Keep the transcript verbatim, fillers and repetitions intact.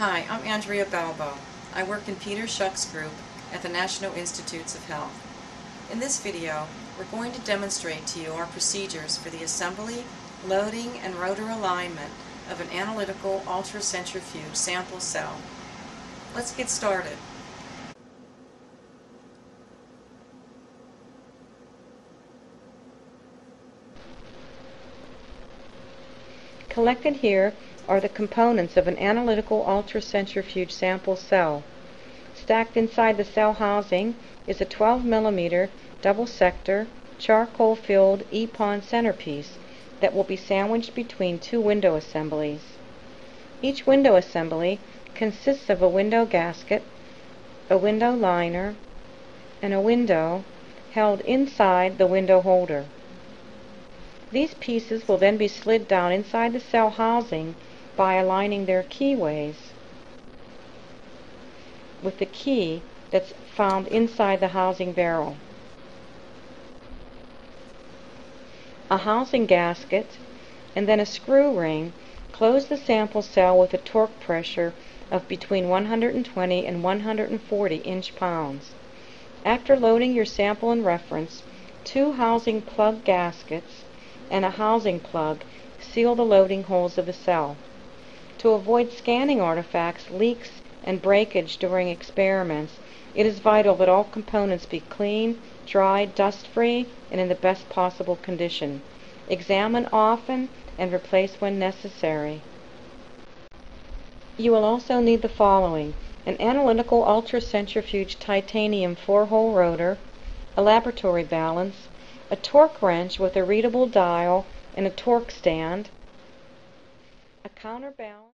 Hi, I'm Andrea Balbo. I work in Peter Schuck's group at the National Institutes of Health. In this video, we're going to demonstrate to you our procedures for the assembly, loading, and rotor alignment of an analytical ultracentrifuge sample cell. Let's get started. Collected here are the components of an analytical ultracentrifuge sample cell. Stacked inside the cell housing is a twelve millimeter double sector charcoal-filled EPON centerpiece that will be sandwiched between two window assemblies. Each window assembly consists of a window gasket, a window liner, and a window held inside the window holder. These pieces will then be slid down inside the cell housing by aligning their keyways with the key that's found inside the housing barrel. A housing gasket and then a screw ring close the sample cell with a torque pressure of between one hundred twenty and one hundred forty inch-pounds. After loading your sample and reference, two housing plug gaskets and a housing plug seal the loading holes of the cell. To avoid scanning artifacts, leaks, and breakage during experiments, it is vital that all components be clean, dry, dust-free, and in the best possible condition. Examine often and replace when necessary. You will also need the following: an analytical ultracentrifuge titanium four-hole rotor, a laboratory balance, a torque wrench with a readable dial and a torque stand, a counterbalance.